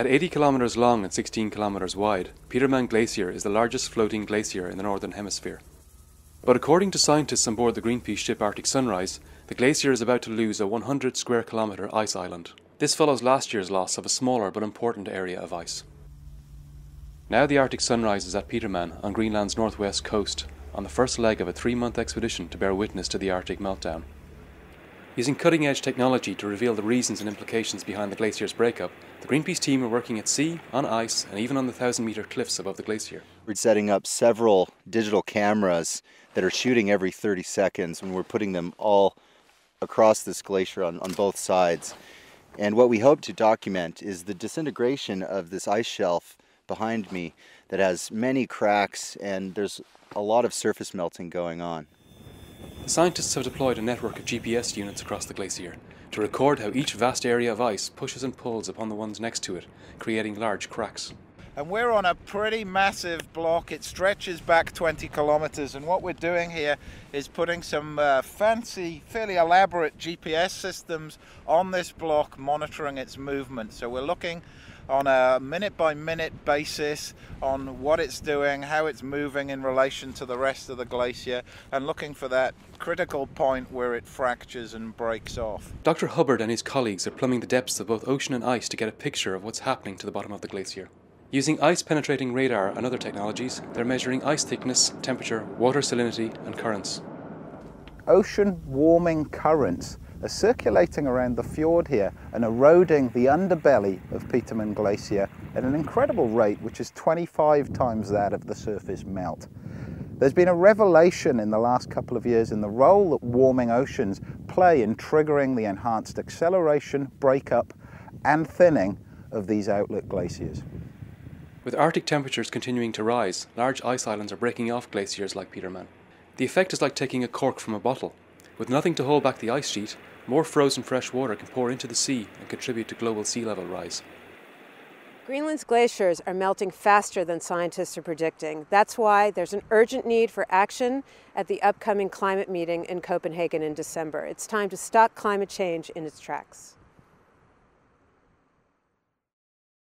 At 80 kilometers long and 16 kilometers wide, Petermann Glacier is the largest floating glacier in the Northern Hemisphere. But according to scientists on board the Greenpeace ship Arctic Sunrise, the glacier is about to lose a 100 square kilometer ice island. This follows last year's loss of a smaller but important area of ice. Now the Arctic Sunrise is at Petermann on Greenland's northwest coast, on the first leg of a 3-month expedition to bear witness to the Arctic meltdown. Using cutting-edge technology to reveal the reasons and implications behind the glacier's breakup, the Greenpeace team are working at sea, on ice, and even on the 1,000-meter cliffs above the glacier. We're setting up several digital cameras that are shooting every 30 seconds, and we're putting them all across this glacier on both sides. And what we hope to document is the disintegration of this ice shelf behind me that has many cracks, and there's a lot of surface melting going on. The scientists have deployed a network of GPS units across the glacier to record how each vast area of ice pushes and pulls upon the ones next to it, creating large cracks. And we're on a pretty massive block. It stretches back 20 kilometers, and what we're doing here is putting some fancy, fairly elaborate GPS systems on this block, monitoring its movement. So we're looking on a minute-by-minute basis on what it's doing, how it's moving in relation to the rest of the glacier, and looking for that critical point where it fractures and breaks off. Dr. Hubbard and his colleagues are plumbing the depths of both ocean and ice to get a picture of what's happening to the bottom of the glacier. Using ice-penetrating radar and other technologies, they're measuring ice thickness, temperature, water salinity, and currents. Ocean warming currents are circulating around the fjord here and eroding the underbelly of Petermann Glacier at an incredible rate, which is 25 times that of the surface melt. There's been a revelation in the last couple of years in the role that warming oceans play in triggering the enhanced acceleration, breakup, and thinning of these outlet glaciers. With Arctic temperatures continuing to rise, large ice islands are breaking off glaciers like Petermann. The effect is like taking a cork from a bottle. With nothing to hold back the ice sheet, more frozen fresh water can pour into the sea and contribute to global sea level rise. Greenland's glaciers are melting faster than scientists are predicting. That's why there's an urgent need for action at the upcoming climate meeting in Copenhagen in December. It's time to stop climate change in its tracks.